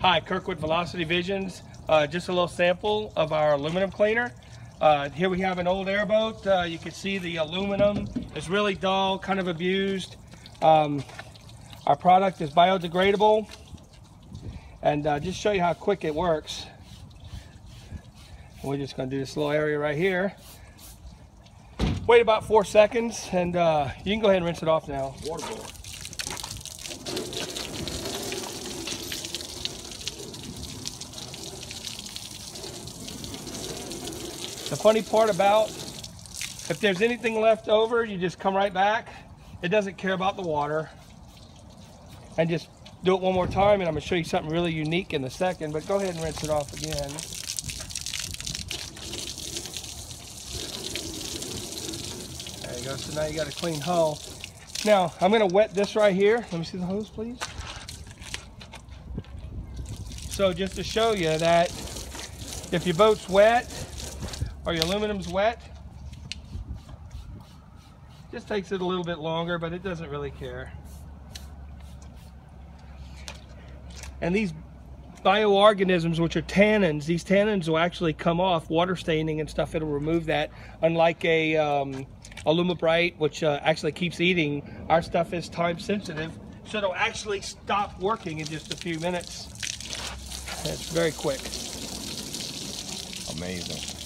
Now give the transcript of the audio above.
Hi, Kirk with Velocity Visions. Just a little sample of our aluminum cleaner. Here we have an old airboat. You can see the aluminum is really dull, kind of abused. Our product is biodegradable, and just show you how quick it works. We're just going to do this little area right here. Wait about 4 seconds, and you can go ahead and rinse it off now. Water boil. The funny part about, if there's anything left over, you just come right back. It doesn't care about the water. And just do it one more time, and I'm gonna show you something really unique in a second, but go ahead and rinse it off again. There you go, so now you got a clean hull. Now, I'm gonna wet this right here. Let me see the hose, please. So just to show you that if your boat's wet, or your aluminum's wet, just takes it a little bit longer, but it doesn't really care. And these bioorganisms, which are tannins, these tannins will actually come off, water staining and stuff, it'll remove that. Unlike a alumabrite, which actually keeps eating, our stuff is time sensitive, so it'll actually stop working in just a few minutes. It's very quick. Amazing.